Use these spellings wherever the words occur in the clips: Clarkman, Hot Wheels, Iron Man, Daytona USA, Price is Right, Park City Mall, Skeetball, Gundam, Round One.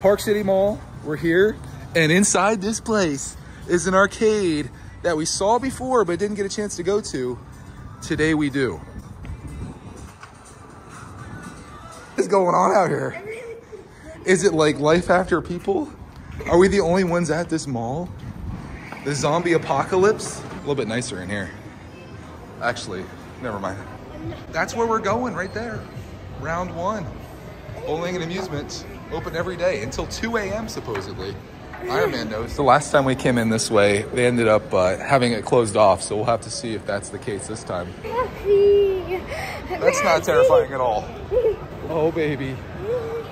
Park City Mall, we're here, and inside this place is an arcade that we saw before but didn't get a chance to go to. Today we do. What is going on out here? Is it like Life After People? Are we the only ones at this mall? The zombie apocalypse? A little bit nicer in here. Actually, never mind. That's where we're going, right there. Round One. Bowling and amusement, open every day until 2 a.m. supposedly. Iron Man knows. The last time we came in this way, they ended up having it closed off, so we'll have to see if that's the case this time. Happy. That's not terrifying at all. Oh, baby.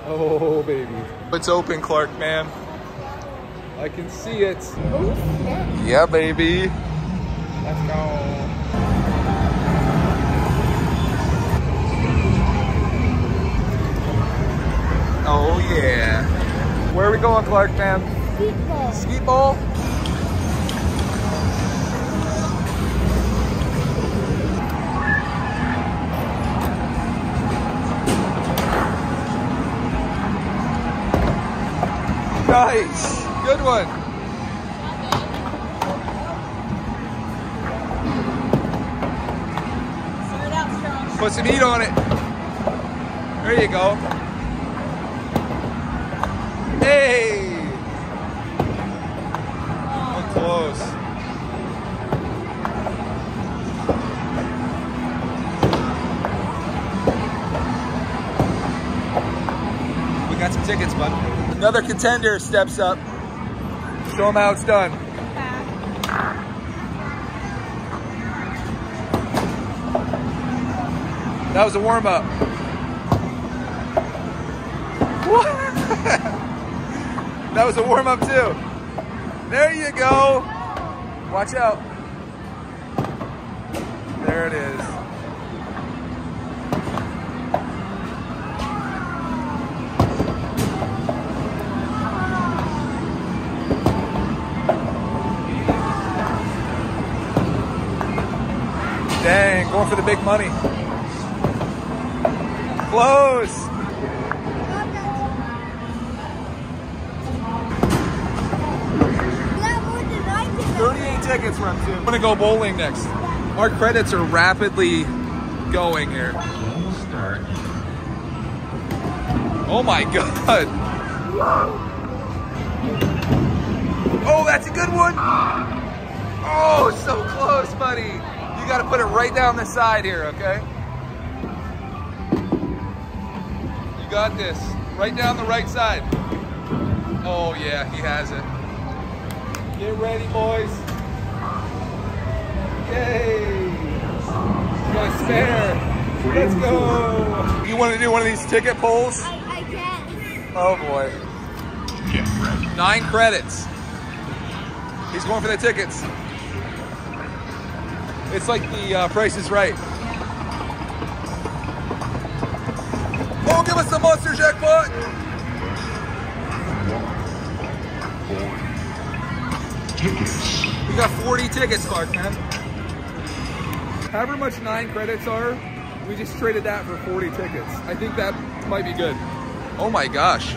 Oh, baby. It's open, Clark, man. I can see it. Oh, snap. Yeah, baby. Let's go. Oh, yeah. Where are we going, Clark, man? Skeetball. Skeetball? Nice. Good one. Start out strong. Put some meat on it. There you go. Hey! Oh, close. We got some tickets, bud. Another contender steps up. Show them how it's done. That was a warm-up. What? That was a warm-up too. There you go. Watch out. There it is. Dang, going for the big money. Close. Tickets run too. I'm gonna go bowling next. Our credits are rapidly going here. Start. Oh my god. Oh, that's a good one. Oh, so close, buddy. You gotta put it right down the side here, okay? You got this. Right down the right side. Oh yeah, he has it. Get ready, boys. Yay! Got a spare. Let's go. You want to do one of these ticket pulls? I guess. Oh boy. Get ready. 9 credits. He's going for the tickets. It's like the Price is Right. Oh, give us the monster jackpot! Tickets. We got 40 tickets, Clark, man. However much 9 credits are, we just traded that for 40 tickets. I think that might be good. Oh my gosh.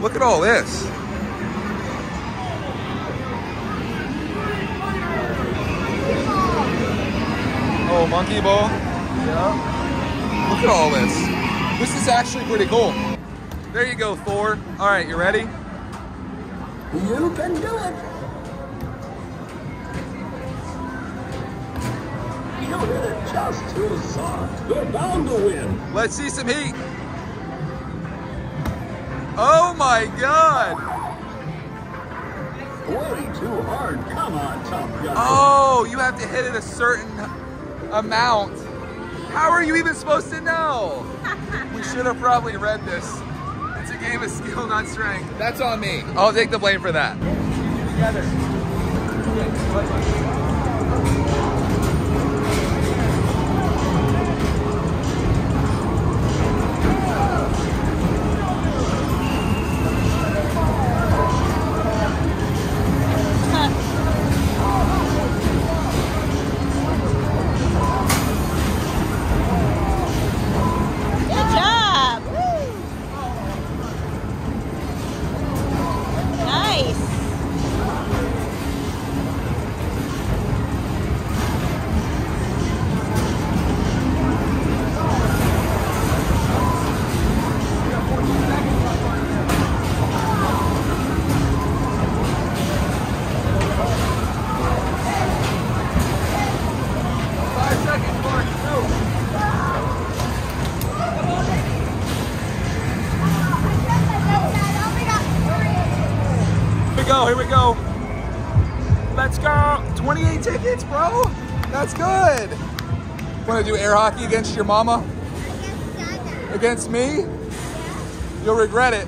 Look at all this. Oh, monkey ball. Yeah. Look at all this. This is actually pretty cool. There you go, Thor. All right, you ready? You can do it. We're just too soft. We're bound to win. Let's see some heat. Oh my god. Way too hard. Come on, Top Gun. Oh, you have to hit it a certain amount. How are you even supposed to know? We should have probably read this. It's a game of skill, not strength. That's on me. I'll take the blame for that. Together. go, here we go. Let's go. 28 tickets, bro. That's good. Want to do air hockey against your mama? Against me? You'll regret it.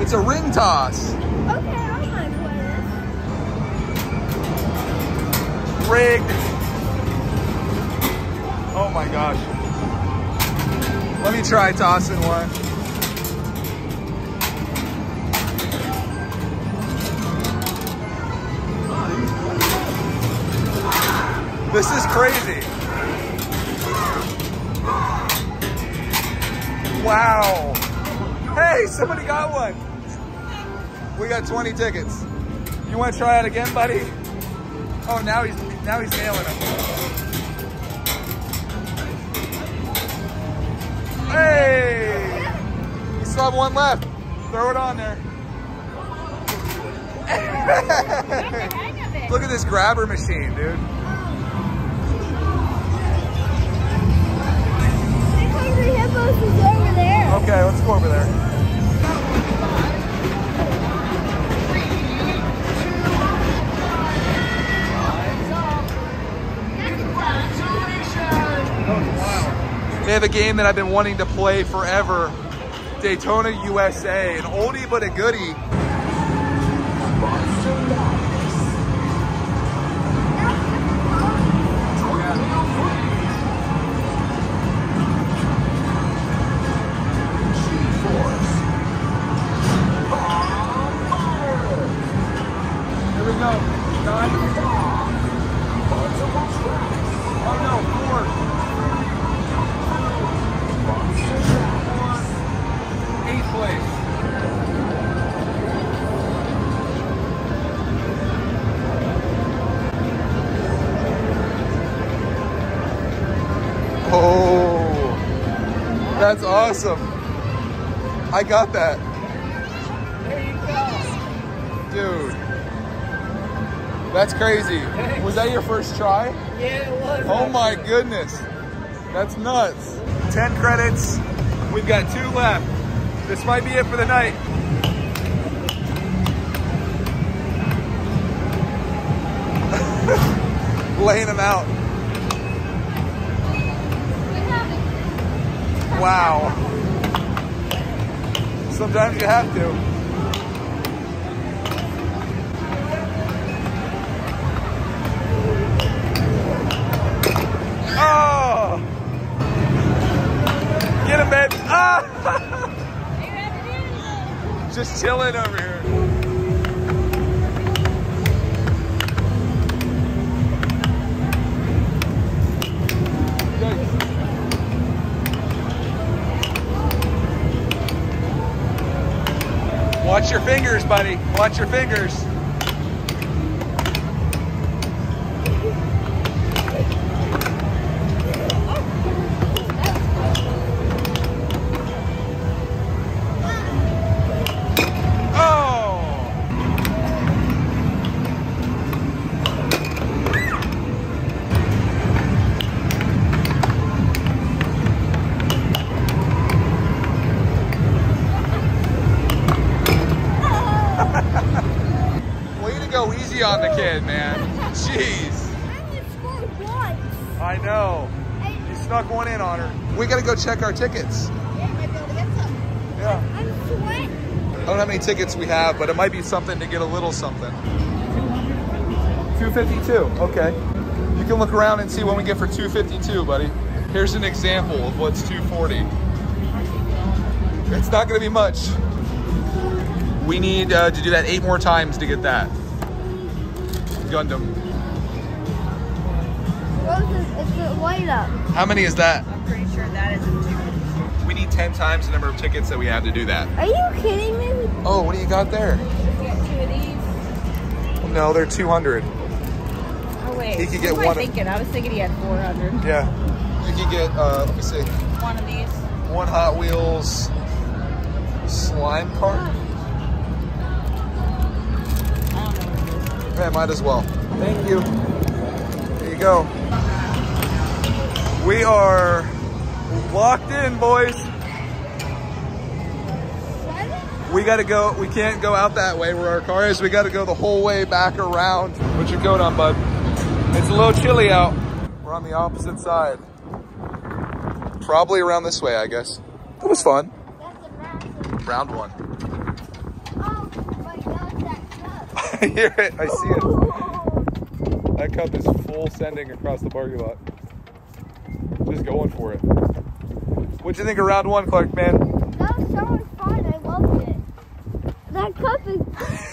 It's a ring toss. Okay, I don't mind playing this. Rigged. Oh my gosh. Let me try tossing one. This is crazy. Wow. Hey, somebody got one. We got 20 tickets. You want to try it again, buddy? Oh, now he's nailing them. Hey! You still have one left. Throw it on there. Look at this grabber machine, dude. Hungry Hippos is over there. Okay, let's go over there. They have a game that I've been wanting to play forever. Daytona USA, an oldie but a goodie. That's awesome. I got that. There you go. Dude. That's crazy. Was that your first try? Yeah, it was. Oh my goodness. That's nuts. 10 credits. We've got 2 left. This might be it for the night. Laying them out. Wow. Sometimes you have to. Oh! Get him, baby. Ah! Just chilling over here. Watch your fingers, buddy. Watch your fingers. Oh! easy on the kid, man. Jeez. I only scored once. I know. You snuck one in on her. We gotta go check our tickets. Yeah, might be able to get some. Yeah. I'm sweating. I don't know how many tickets we have, but it might be something to get a little something. 252, okay. You can look around and see what we get for 252, buddy. Here's an example of what's 240. It's not gonna be much. We need to do that 8 more times to get that Gundam. It's light up. How many is that? I'm pretty sure that is a 2. We need 10 times the number of tickets that we have to do that. Are you kidding me? Oh, what do you got there? We got 2 of these. No, they're 200. Oh wait. He could get one. I was thinking he had 400. Yeah. You could get. Let me see. One of these. One Hot Wheels slime cart. I might as well. Thank you. There you go. We are locked in, boys. We gotta go. We can't go out that way where our car is. We gotta go the whole way back around. Put your coat on, bud. It's a little chilly out. We're on the opposite side. Probably around this way, I guess. It was fun. Round one. I hear it, I see it. That cup is full sending across the parking lot. Just going for it. What'd you think of round one, Clarkman? That was so much fun, I loved it. That cup is...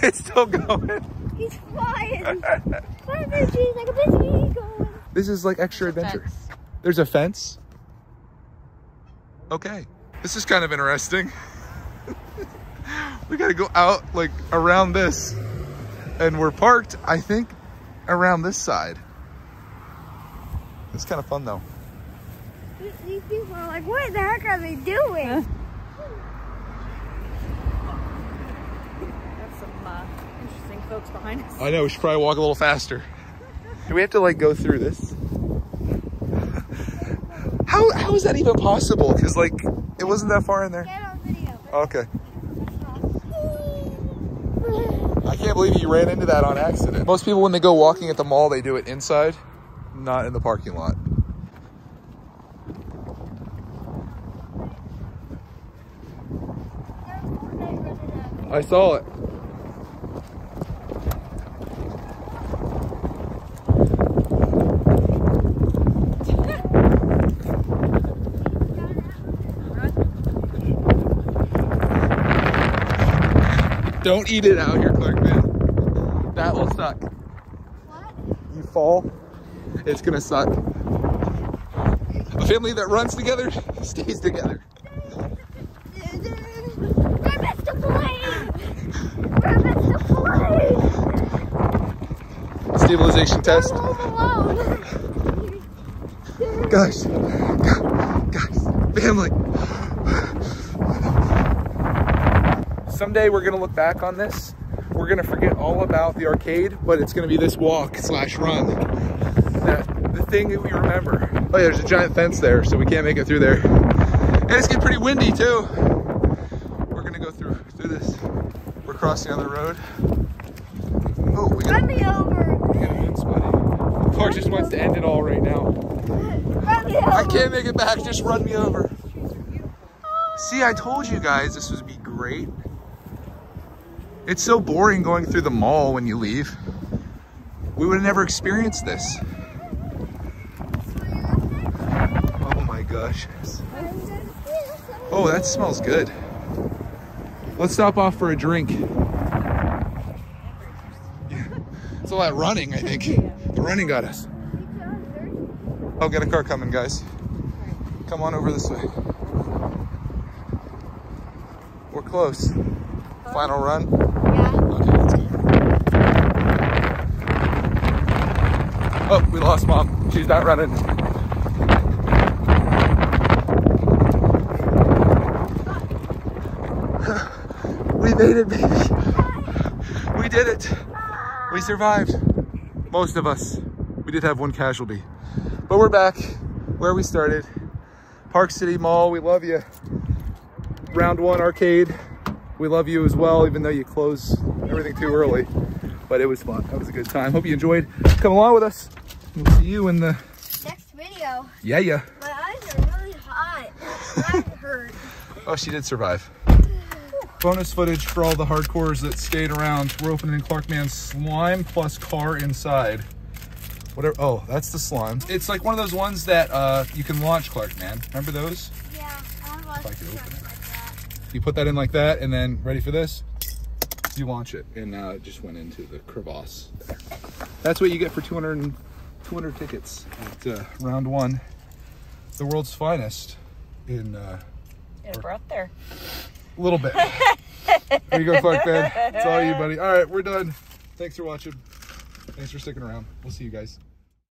It's still going. He's flying. He's like a busy eagle. This is like extra adventure. Fence. There's a fence. Okay. This is kind of interesting. We gotta go out like around this. And we're parked, I think, around this side. It's kind of fun, though. These people are like, what the heck are they doing? That's some interesting folks behind us. I know, we should probably walk a little faster. Do we have to, like, go through this? How is that even possible? Because, like, it wasn't that far in there. Get on video. Okay. I can't believe you ran into that on accident. Most people, when they go walking at the mall, they do it inside, not in the parking lot. I saw it. Don't eat it out here, Clarkman. That will suck. What? You fall, it's gonna suck. A family that runs together stays together. Rabbits to play! Rabbits to play! Stabilization test. Guys, family. Someday we're gonna look back on this. We're gonna forget all about the arcade, but it's gonna be this walk/run. The thing that we remember. Oh yeah, there's a giant fence there, so we can't make it through there. And it's getting pretty windy too. We're gonna go through this. We're crossing on the road. Oh, we got a moon sweaty. Clark just wants to end it all right now. Run me over. I can't make it back, just run me over. See, I told you guys this would be great. It's so boring going through the mall when you leave. We would have never experienced this. Oh my gosh. Oh, that smells good. Let's stop off for a drink. Yeah. It's all that running, I think. The running got us. Oh, get a car coming, guys. Come on over this way. We're close. Final run. Oh, we lost Mom. She's not running. We made it, baby. We did it. We survived. Most of us. We did have one casualty. But we're back where we started. Park City Mall, we love you. Round one arcade, we love you as well, even though you close everything too early. But it was fun. That was a good time. Hope you enjoyed. Come along with us. We'll see you in the next video. Yeah, yeah. My eyes are really hot. My eyes hurt. Oh, she did survive. Bonus footage for all the hardcores that stayed around. We're opening Clarkman's slime plus car inside. Whatever. Oh, that's the slime. It's like one of those ones that you can launch, Clarkman. Remember those? Yeah. If I could open it. Like that. You put that in like that, and then ready for this? You launch it, and it just went into the crevasse. That's what you get for 200 tickets at Round One, the world's finest in. It brought there. A little bit. There you go, Clarkman. It's all you, buddy. All right, we're done. Thanks for watching. Thanks for sticking around. We'll see you guys.